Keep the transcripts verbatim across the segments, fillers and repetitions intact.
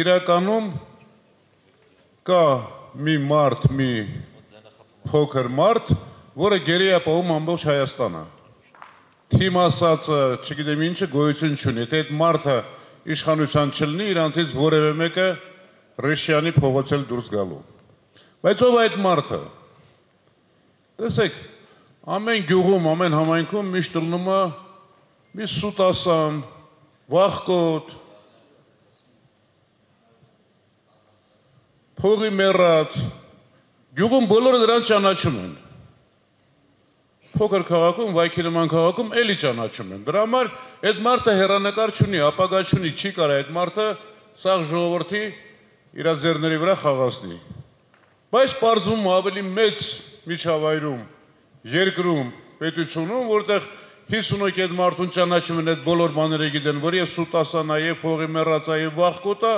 իրականում կա մի մարդ, մի փոքր մարդ, որը գերի է ապահում ամբողջ Հայաստանը։ Թիմ ասածը, չգիտեմ ինչը, գոյություն չունի, թե այդ մարդը իշխանության չլինի, իրանցից որևէ մեկը Ռեշյանի փողոցել դուրս գալու։ Բայց ով այդ մարդը։ Տեսեք, ամեն գյուղում, ամեն համայնքում միշտ լինում է մի սուտասան, վախկոտ, փողի մեռած, գյուղում բոլորը դրան ճանաչում են։ Փոքր քաղաքում, Վայքի նման քաղաքում էլի ճանաչում են։ Դրա համար այդ մարդը հեռանկար չունի, ապագա չունի, չի կարա այդ մարդը սաղ ժողովրդի իր ձեռների վրա խաղացնի։ Բայց պարզվում ավելի մեծ միջավայրում, երկրում, պետությունում, որտեղ հիսունոք այդ մարդուն ճանաչում են, այդ բոլոր բաները գիտեն, որ ես սուտասան է, փողի մեռած է, վախկոտ է,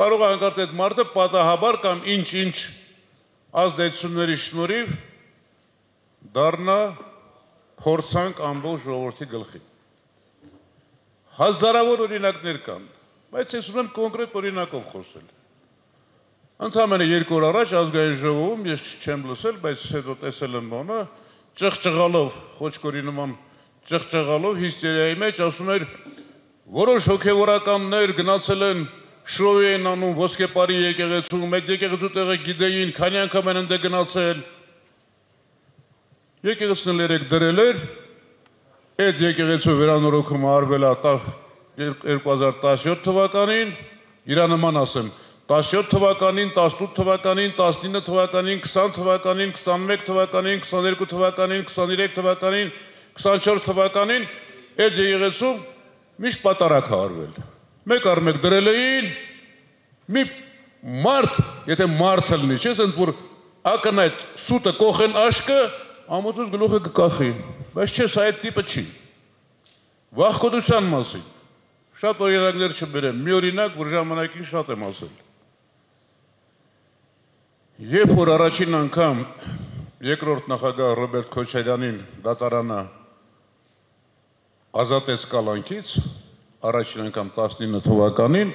կարող է հանկարծ այդ մարդը պատահաբար կամ ինչ-ինչ ազդեցությունների շնորհիվ դառնա փորձանք ամբողջ ժողովրդի գլխին։ Հազարավոր օրինակներ կան, բայց ես ունեմ կոնկրետ օրինակով խոսել։ Ընդամենը երկու օր առաջ ազգային ժողովում ես չեմ լսել, բայց հետո տեսել եմ բանը, ճղճղալով, խոչկորի նման ճղճղալով հիստերիայի մեջ ասում էր որոշ հոգևորականներ գնացել են Շովի են անում ոսկեպարի եկեղեցում, մեկ եկեղեցու տեղը գիտեին, քանի անգամ են ընդ գնացել։ Եկեղեցն էլ երեք դրել էր, այդ եկեղեցու վերանորոգումը արվել է երկու հազար տասնյոթ թվականին, իրանման ասեմ, տասնյոթ թվականին, տասնութ թվականին, տասնինը թվականին, քսան թվականին, քսանմեկ թվականին, քսաներկու թվականին, քսաներեք թվականին, քսանչորս թվականին, այդ եկեղեցում միշտ պատարագ է արվել։ Մեկ առ մեկ դրել էին, մի մարդ, եթե մարդ լինի, չես ընդ որ ակնհայտ սուտը կողեն աշկը, ամոթոց գլուխը կկախի, բայց չես այդ տիպը չի։ Վախկոտության մասին շատ օրինակներ չբերեմ, մի օրինակ, որ ժամանակին շատ եմ ասել։ Երբ որ առաջին անգամ երկրորդ նախագահ Ռոբերտ Քոչարյանին դատարանը ազատեց կալանքից, առաջին անգամ տասնինը թվականին,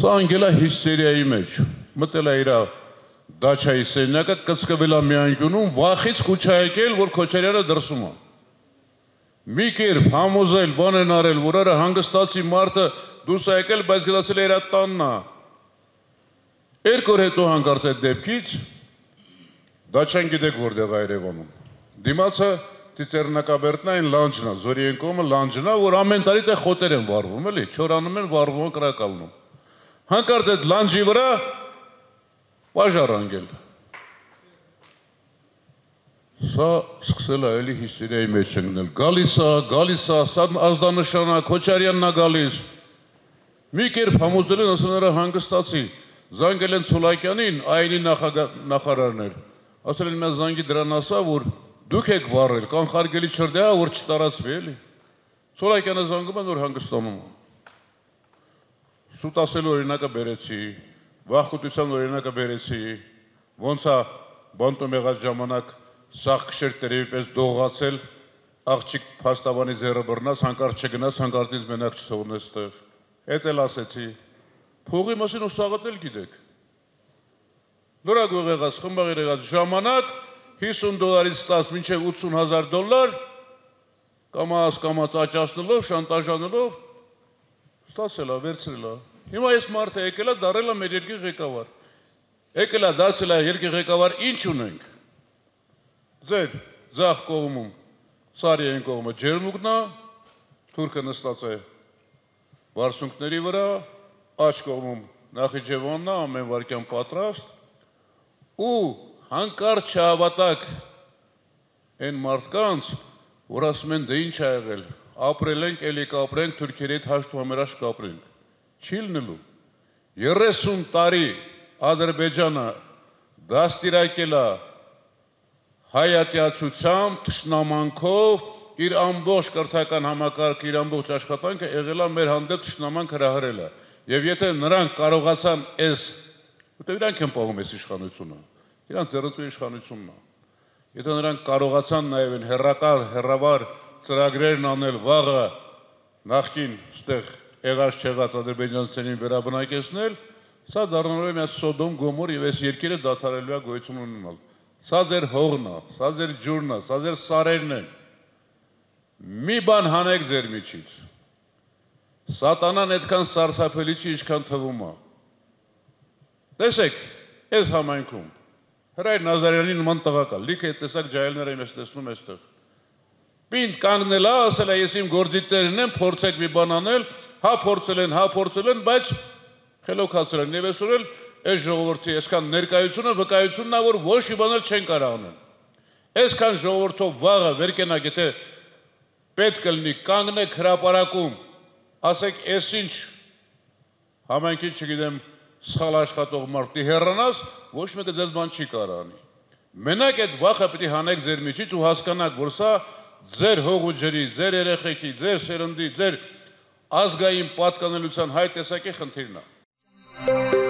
սա անգել է հիստերիայի մեջ, մտել է իր դաչայի սենյակը, կծկվել է մի անկյունում, վախից կուչայեկել, որ Քոչարյանը դրսում է։ Մի կերպ համոզել, բան են արել, որ արը հանգստացի մարդը դուրս է եկել, բայց գնացել է իր տանն է։ Երկ օր հետո հանկարծ այդ դեպքից, դաչան գիտեք որտեղ է Երևանում։ Դիմացը Տիտերնակաբերտն այն լանջն է, Զորիենկոմը լանջն է, որ ամեն տարի տեղ խոտեր են վարվում, էլի, չորանում են, վարվում են, կրակալնում։ Հանկարծ այդ լանջի վրա պաժար անգել։ Սա սկսել է էլի հիստերիայի մեջ ընկնել։ Գալիս է, գալիս է, սա ազդանշան է, Քոչարյանն է գալիս։ Մի կերպ համոզել են, ասել նրա հանգստացի, զանգել են Ցուլակյանին, ԱԻՆ-ի նախարարներ, ասել են մեզ զանգի դրան ասա, որ դուք եք վարել, կանխարգելի չրդե է, որ չտարացվի էլի։ Ցուլակյանը զանգում են, որ հանգստանում է։ Սուտասելու օրինակը բերեցի, վախկոտության օրինակը բերեցի, ոնց է բանտում եղած ժամանակ սաղ քշեր տերևի պես դողացել, աղջիկ փաստաբանի ձեռը բռնած, հանկարծ չգնաց, հանկարծից մենակ չթողնես տեղ։ Էդ էլ ասեցի։ Փողի մասին ու սաղդ էլ գիտեք։ Նորագող եղած, խմբաղի եղած ժամանակ հիսուն դոլարից տաս մինչև ութսուն հազար դոլար, կամաս կամաց աճասնելով, շանտաժանելով, ստացելա, վերցրելա։ Հիմա ես մարդը եկելա, դարելա մեր երկի ղեկավար։ Եկելա, դարսելա երկի ղեկավար, ինչ ունենք։ Ձեր ձախ կողմում, Սարիային կողմը ջերմուկն է, թուրքը նստած է վարսունքների վրա, աջ կողմում Նախիջևանն է, ամեն վարկյան պատրաստ ու հանկարծ չհավատակ են մարդկանց, որ ասում են, դե ինչ է եղել, ապրել ենք, էլի կապրենք, թուրքերի հետ հաշտ ու համերաշ կապրենք, չի լինելու։ երեսուն տարի Ադրբեջանը դաստիարակել է հայատյացությամբ, թշնամանքով, իր ամբողջ կրթական համակարգը, իր ամբողջ աշխատանքը եղել է մեր հանդեպ թշնամանք հրահրելը։ Եվ եթե նրանք կարողացան այս, որտեղ իրանք են պահում այս իշխանությունը, իրանց ձեռնտու իշխանությունն է։ Եթե նրանք կարողացան նաև են հեռակալ, հեռավար ծրագրերն անել վաղը, նախքին ստեղ Egash Chegat Azerbaycansenin verabınakesnel, sa darnole mes Sodom, Gomor yeves yerkere datarelvea goytumununal. Sa der hoğna, sa der jurna, sa der sarerne. Mi ban hanek der miçit. Satanan etkan sarsapeliçi işkan tavuma. Desek, ez hamaykum. Հրայր Նազարյանին նման տղակալ, լիքը այդ տեսակ ջայելները եմ ես տեսնում այստեղ։ Պինդ կանգնել է, ասել է, ես իմ գործիքներն եմ, փորձեք մի բան անել, հա փորձել են, հա փորձել են, բայց խելոքացել են, եւ այսօր էլ այս ժողովրդի այսքան ներկայությունը, վկայությունն է, որ ոչ մի բան էլ չեն կարող անել։ Այսքան ժողովրդով վաղը վեր կենա, եթե պետք լինի, կանգնեք հրապարակում, ասեք, «Էս ինչ համայնքի չգիտեմ սխալ աշխատող մարդի հեռանաս»։ Ոչ մեկը ձեզ բան չի կարանի։ Մենակ այդ վախը պիտի հանեք ձեր միջից ու հասկանաք, որ սա ձեր հող ու ջրի, ձեր երեխեքի, ձեր սերնդի, ձեր ազգային պատկանելության հայ տեսակի խնդիրն է։